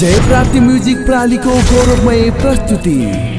जय प्राप्ति म्युजिक प्राली को गौरवमय प्रस्तुति।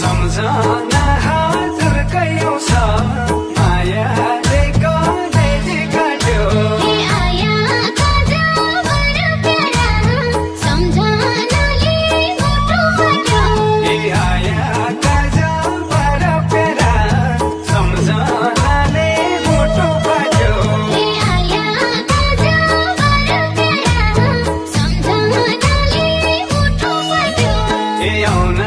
समझाना हाजर कयो सा आया देखो देजी काटो ये आया का दामर प्यारा समझानाले मुटु फट्यो ये आया का दामर प्यारा समझानाले मुटु फट्यो ये आया का दामर प्यारा समझानाले मुटु फट्यो ये आउना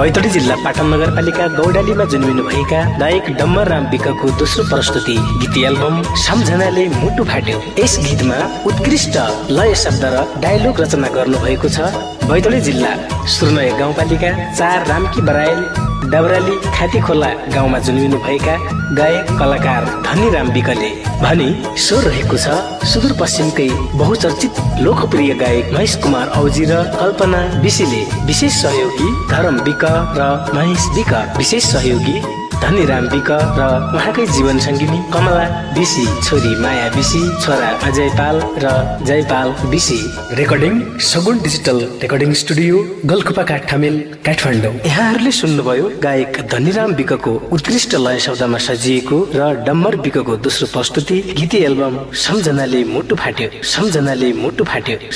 बैतडी जिल्ला पाटन नगरपालिका गौडाली में जन्मिनु भएका गायक डम्मर राम बिकको दोस्रो प्रस्तुति गीत एल्बम सम्झनाले मुटु फाट्यो। यस गीत में उत्कृष्ट लय शब्द र डायलॉग रचना गर्नु भएको छ बैतडी जिल्ला सुर्नय गाउँपालिका ४ रामकी बरायल दाउराली खातीखोला गाउँमा जन्मिनुभएका गायक कलाकार धनी राम बिकले भनी स्वर रहेको छ सुदूरपश्चिमकै बहुचर्चित लोकप्रिय गायक महेश कुमार औजी र कल्पना बिसिले, विशेष सहयोगी धरम बिक र महेश बिक, विशेष सहयोगी धनी राम बिक र उहाँकै जीवन सङ्गिनी कमला बिसी, छोरी माया बिसी, छोरा अजय पाल र Jaypal BC. Recording Sagun digital recording studio गलकुपाका Thamel, Kathmandu. यहाँहरूले सुन्नुभयो गायक धनी राम बिकको उत्कृष्ट लय शब्दमा सजिएको र डम्बर बिकको दोस्रो प्रस्तुति गीत एल्बम सम्झनाले मुटु फाट्यो। सम्झनाले मुटु फाट्यो।